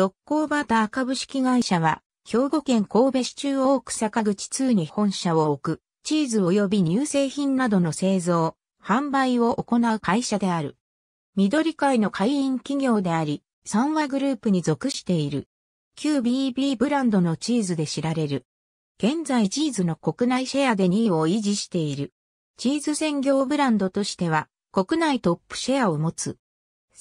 六甲バター株式会社は、兵庫県神戸市中央区坂口2に本社を置く、チーズ及び乳製品などの製造、販売を行う会社である。緑会の会員企業であり、三和グループに属している。QBB ブランドのチーズで知られる。現在チーズの国内シェアで2位を維持している。チーズ専業ブランドとしては、国内トップシェアを持つ。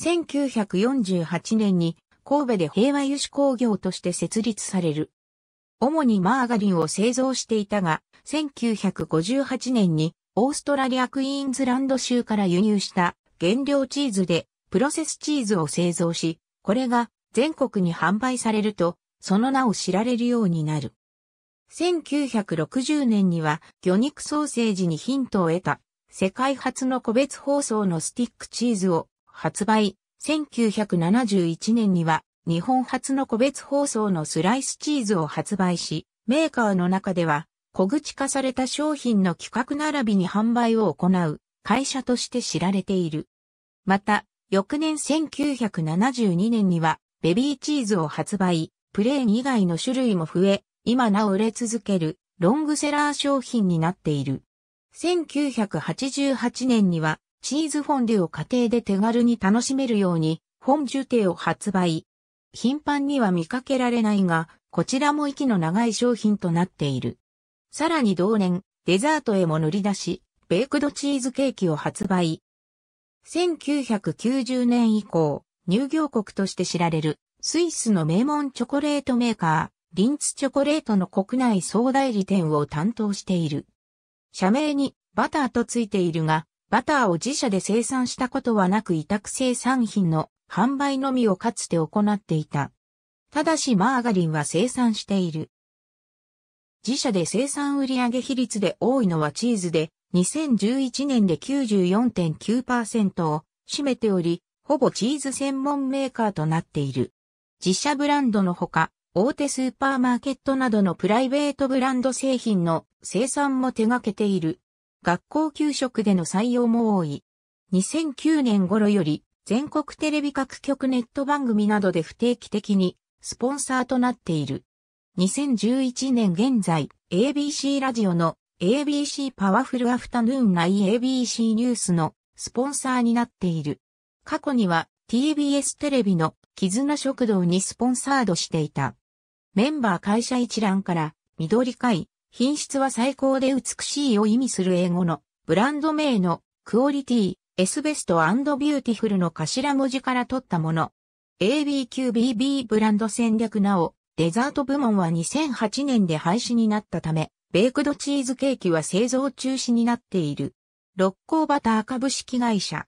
1948年に、神戸で平和油脂工業として設立される。主にマーガリンを製造していたが、1958年にオーストラリアクイーンズランド州から輸入した原料チーズでプロセスチーズを製造し、これが全国に販売されると、その名を知られるようになる。1960年には魚肉ソーセージにヒントを得た世界初の個別包装のスティックチーズを発売。1971年には日本初の個別包装のスライスチーズを発売し、メーカーの中では小口化された商品の企画並びに販売を行う会社として知られている。また、翌年1972年にはベビーチーズを発売、プレーン以外の種類も増え、今なお売れ続けるロングセラー商品になっている。1988年にはチーズフォンデュを家庭で手軽に楽しめるようにフォンデュテを発売。頻繁には見かけられないが、こちらも息の長い商品となっている。さらに同年、デザートへも乗り出し、ベークドチーズケーキを発売。1990年以降、乳業国として知られる、スイスの名門チョコレートメーカー、リンツチョコレートの国内総代理店を担当している。社名にバターとついているが、バターを自社で生産したことはなく委託生産品の販売のみをかつて行っていた。ただしマーガリンは生産している。自社で生産売上比率で多いのはチーズで、2011年で 94.9% を占めており、ほぼチーズ専門メーカーとなっている。自社ブランドのほか、大手スーパーマーケットなどのプライベートブランド製品の生産も手掛けている。学校給食での採用も多い。2009年頃より、全国テレビ各局ネット番組などで不定期的にスポンサーとなっている。2011年現在、ABC ラジオの ABC パワフルアフタヌーン内 ABC ニュースのスポンサーになっている。過去には TBS テレビの絆食堂にスポンサードしていた。メンバー会社一覧から、緑会、品質は最高で美しいを意味する英語のブランド名のクオリティ。S ベスト&ビューティフルの頭文字から取ったもの。ABQBB ブランド戦略なお、デザート部門は2008年で廃止になったため、ベークドチーズケーキは製造中止になっている。六甲バター株式会社。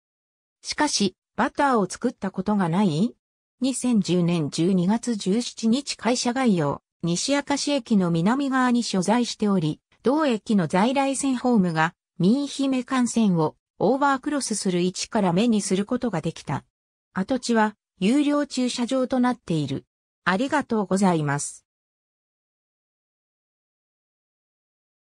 しかし、バターを作ったことがない ?2010 年12月17日会社概要、西明石駅の南側に所在しており、同駅の在来線ホームが、新姫幹線を、オーバークロスする位置から目にすることができた。跡地は有料駐車場となっている。ありがとうございます。